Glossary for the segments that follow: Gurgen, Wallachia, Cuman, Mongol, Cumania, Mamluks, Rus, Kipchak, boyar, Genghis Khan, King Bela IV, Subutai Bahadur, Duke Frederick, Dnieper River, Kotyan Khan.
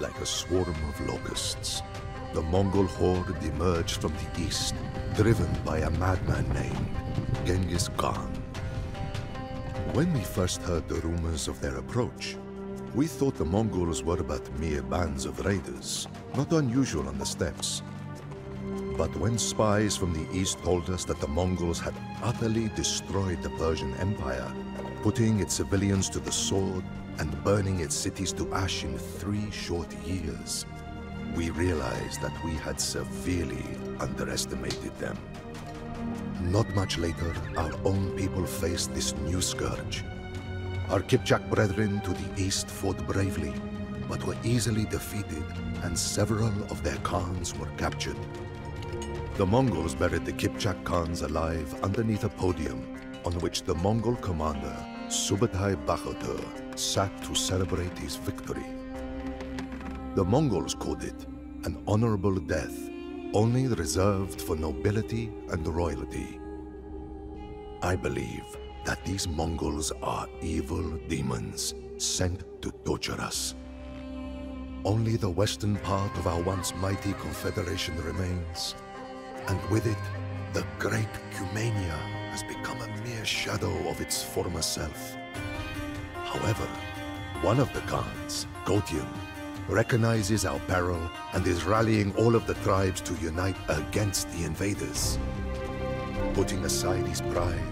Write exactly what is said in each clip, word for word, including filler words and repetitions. like a swarm of locusts. The Mongol horde emerged from the east, driven by a madman named Genghis Khan. When we first heard the rumors of their approach, we thought the Mongols were but mere bands of raiders, not unusual on the steppes. But when spies from the east told us that the Mongols had utterly destroyed the Persian Empire, putting its civilians to the sword and burning its cities to ash in three short years, we realized that we had severely underestimated them. Not much later, our own people faced this new scourge. Our Kipchak brethren to the east fought bravely, but were easily defeated, and several of their khans were captured. The Mongols buried the Kipchak khans alive underneath a podium on which the Mongol commander, Subutai Bahadur, sat to celebrate his victory. The Mongols called it an honorable death, only reserved for nobility and royalty. I believe that these Mongols are evil demons sent to torture us. Only the western part of our once mighty confederation remains, and with it, the great Cumania has become a mere shadow of its former self. However, one of the Khans, Kotyan, recognizes our peril and is rallying all of the tribes to unite against the invaders. Putting aside his pride,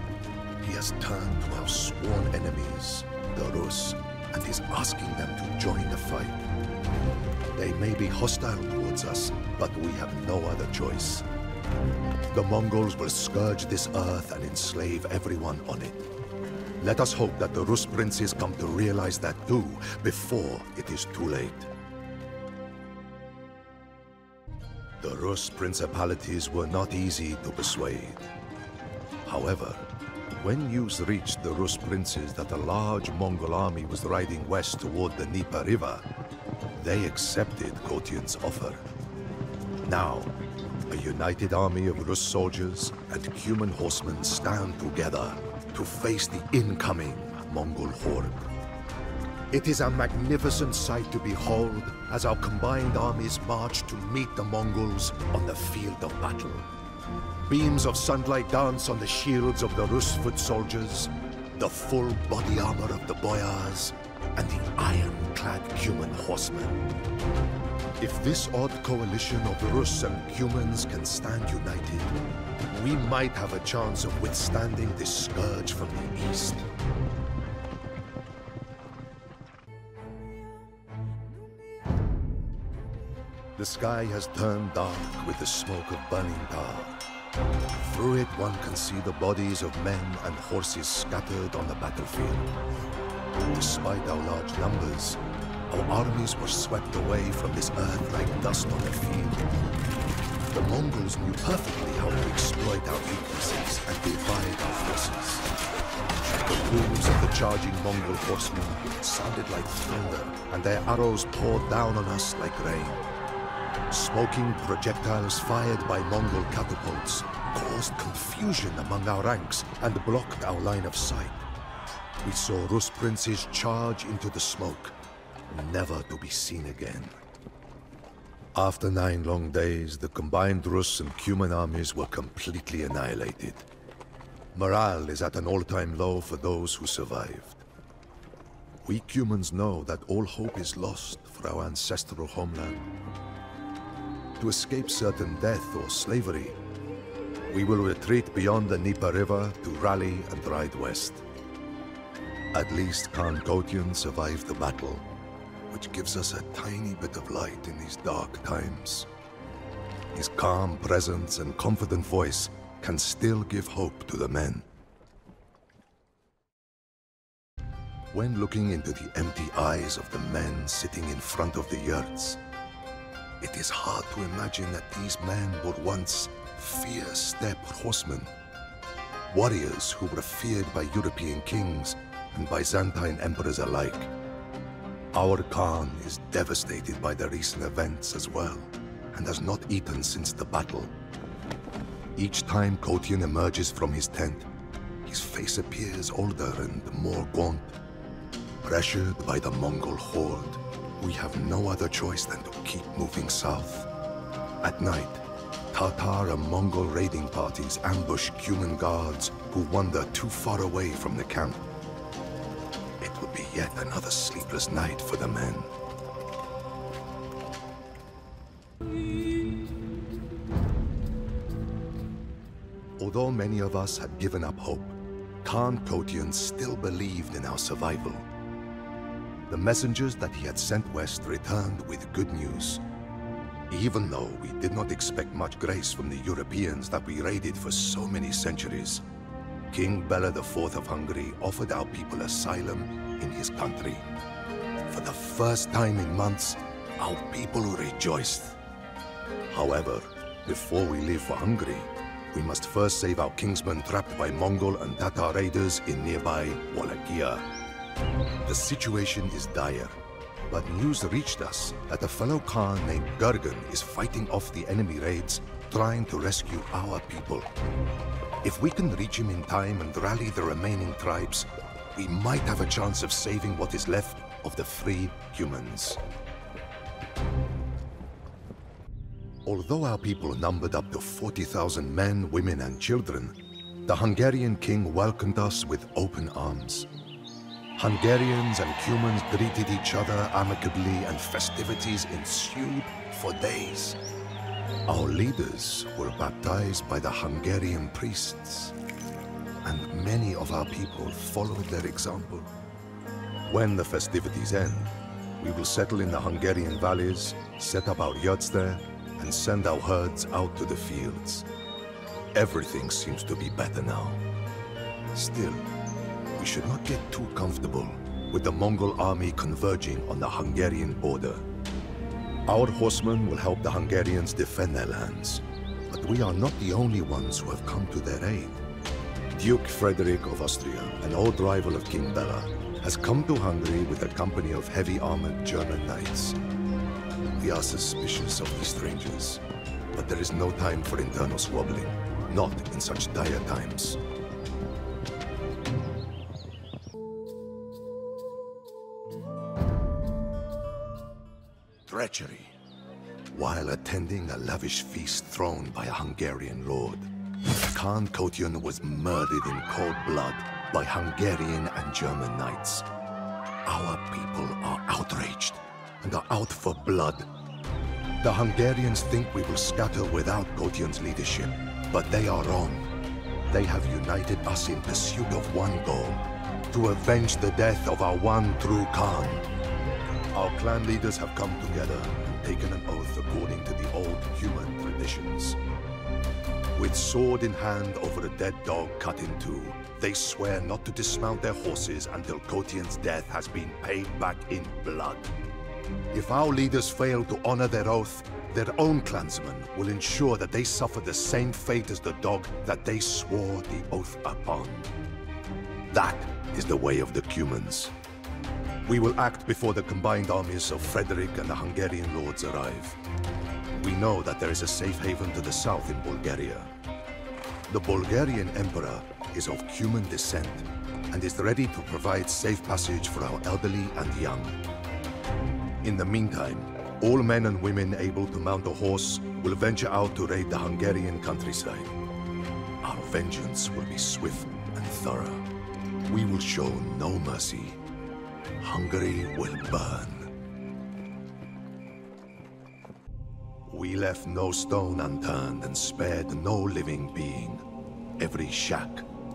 he has turned to our sworn enemies, the Rus, and is asking them to join the fight. They may be hostile towards us, but we have no other choice. The Mongols will scourge this earth and enslave everyone on it. Let us hope that the Rus princes come to realize that too, before it is too late. The Rus principalities were not easy to persuade. However, when news reached the Rus princes that a large Mongol army was riding west toward the Dnieper River, they accepted Kotyan's offer. Now, a united army of Rus soldiers and Cuman horsemen stand together to face the incoming Mongol horde. It is a magnificent sight to behold as our combined armies march to meet the Mongols on the field of battle. Beams of sunlight dance on the shields of the Rus foot soldiers, the full body armor of the boyars, and the iron-clad Cuman horsemen. If this odd coalition of Rus and Cumans can stand united, we might have a chance of withstanding this scourge from the east. The sky has turned dark with the smoke of burning tar. Through it one can see the bodies of men and horses scattered on the battlefield. Despite our large numbers, our armies were swept away from this earth like dust on a field. The Mongols knew perfectly how to exploit our weaknesses and divide our forces. The booms of the charging Mongol horsemen sounded like thunder, and their arrows poured down on us like rain. Smoking projectiles fired by Mongol catapults caused confusion among our ranks and blocked our line of sight. We saw Rus princes charge into the smoke, never to be seen again. After nine long days, the combined Rus and Cuman armies were completely annihilated. Morale is at an all-time low for those who survived. We Cumans know that all hope is lost for our ancestral homeland. To escape certain death or slavery, we will retreat beyond the Dnieper River to rally and ride west. At least Khan Kotyan survived the battle, which gives us a tiny bit of light in these dark times. His calm presence and confident voice can still give hope to the men. When looking into the empty eyes of the men sitting in front of the yurts, it is hard to imagine that these men were once fierce steppe horsemen, warriors who were feared by European kings and Byzantine emperors alike. Our Khan is devastated by the recent events as well, and has not eaten since the battle. Each time Kotyan emerges from his tent, his face appears older and more gaunt. Pressured by the Mongol horde, We have no other choice than to keep moving south. At night, Tatar and Mongol raiding parties ambush Cuman guards who wander too far away from the camp. It will be yet another sleepless night for the men. Although many of us had given up hope, Khan Kotyan still believed in our survival. The messengers that he had sent west returned with good news. Even though we did not expect much grace from the Europeans that we raided for so many centuries, King Bela the fourth of Hungary offered our people asylum in his country. For the first time in months, our people rejoiced. However, before we leave for Hungary, we must first save our kinsmen trapped by Mongol and Tatar raiders in nearby Wallachia. The situation is dire, but news reached us that a fellow Khan named Gurgen is fighting off the enemy raids, trying to rescue our people. If we can reach him in time and rally the remaining tribes, we might have a chance of saving what is left of the free humans. Although our people numbered up to forty thousand men, women, and children, the Hungarian king welcomed us with open arms. Hungarians and Cumans greeted each other amicably, and festivities ensued for days. Our leaders were baptized by the Hungarian priests, and many of our people followed their example. When the festivities end, we will settle in the Hungarian valleys, set up our yurts there, and send our herds out to the fields. Everything seems to be better now. Still, we should not get too comfortable with the Mongol army converging on the Hungarian border. Our horsemen will help the Hungarians defend their lands, but we are not the only ones who have come to their aid. Duke Frederick of Austria, an old rival of King Bela, has come to Hungary with a company of heavy armored German knights. We are suspicious of these strangers, but there is no time for internal squabbling, not in such dire times. Treachery, while attending a lavish feast thrown by a Hungarian lord, Khan Kotyan was murdered in cold blood by Hungarian and German knights. Our people are outraged and are out for blood. The Hungarians think we will scatter without Kotyan's leadership, but they are wrong. They have united us in pursuit of one goal, to avenge the death of our one true Khan. Our clan leaders have come together and taken an oath according to the old human traditions. With sword in hand over a dead dog cut in two, they swear not to dismount their horses until Kotyan's death has been paid back in blood. If our leaders fail to honor their oath, their own clansmen will ensure that they suffer the same fate as the dog that they swore the oath upon. That is the way of the Cumans. We will act before the combined armies of Frederick and the Hungarian lords arrive. We know that there is a safe haven to the south in Bulgaria. The Bulgarian emperor is of Cuman descent and is ready to provide safe passage for our elderly and young. In the meantime, all men and women able to mount a horse will venture out to raid the Hungarian countryside. Our vengeance will be swift and thorough. We will show no mercy. Hungary will burn. We left no stone unturned and spared no living being. Every shack,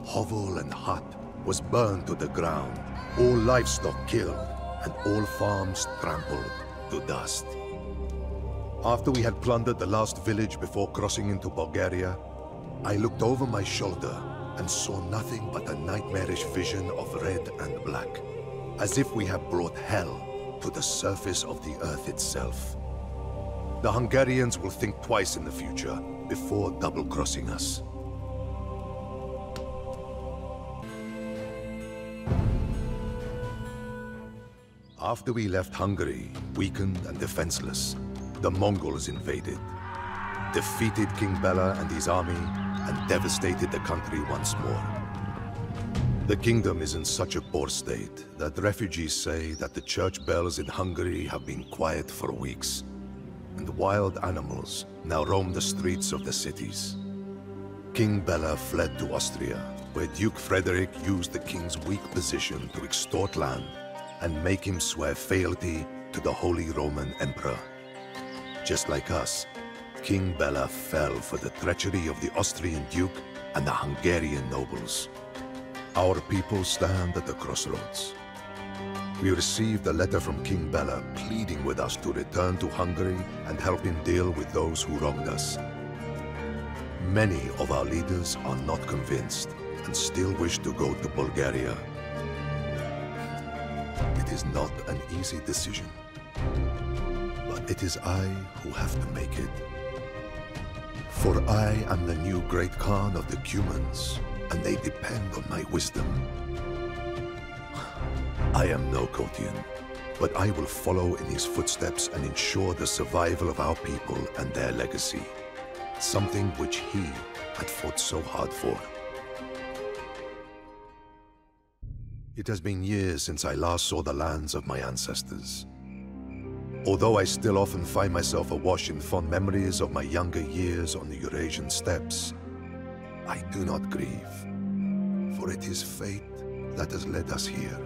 hovel, and hut was burned to the ground, all livestock killed, and all farms trampled to dust. After we had plundered the last village before crossing into Bulgaria, I looked over my shoulder and saw nothing but a nightmarish vision of red and black, as if we had brought hell to the surface of the earth itself. The Hungarians will think twice in the future before double-crossing us. After we left Hungary, weakened and defenseless, the Mongols invaded, defeated King Bela and his army, and devastated the country once more. The kingdom is in such a poor state that refugees say that the church bells in Hungary have been quiet for weeks, and wild animals now roam the streets of the cities. King Bela fled to Austria, where Duke Frederick used the king's weak position to extort land and make him swear fealty to the Holy Roman Emperor. Just like us, King Bela fell for the treachery of the Austrian Duke and the Hungarian nobles. Our people stand at the crossroads. We received a letter from King Bela pleading with us to return to Hungary and help him deal with those who wronged us. Many of our leaders are not convinced and still wish to go to Bulgaria. It is not an easy decision, but it is I who have to make it. For I am the new great Khan of the Cumans, and they depend on my wisdom. I am no Kotyan, but I will follow in his footsteps and ensure the survival of our people and their legacy, something which he had fought so hard for. It has been years since I last saw the lands of my ancestors. Although I still often find myself awash in fond memories of my younger years on the Eurasian steppes, I do not grieve, for it is fate that has led us here.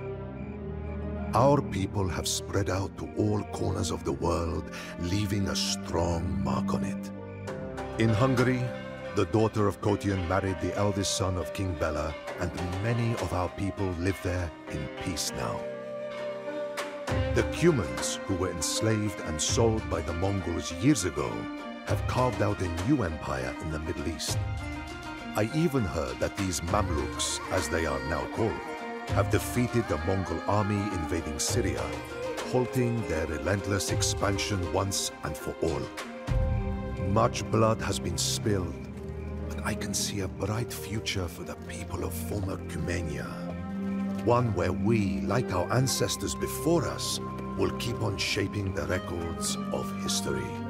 Our people have spread out to all corners of the world, leaving a strong mark on it. In Hungary, the daughter of Kotyan married the eldest son of King Bela, and many of our people live there in peace now. The Cumans, who were enslaved and sold by the Mongols years ago, have carved out a new empire in the Middle East. I even heard that these Mamluks, as they are now called, have defeated the Mongol army invading Syria, halting their relentless expansion once and for all. Much blood has been spilled, but I can see a bright future for the people of former Cumania. One where we, like our ancestors before us, will keep on shaping the records of history.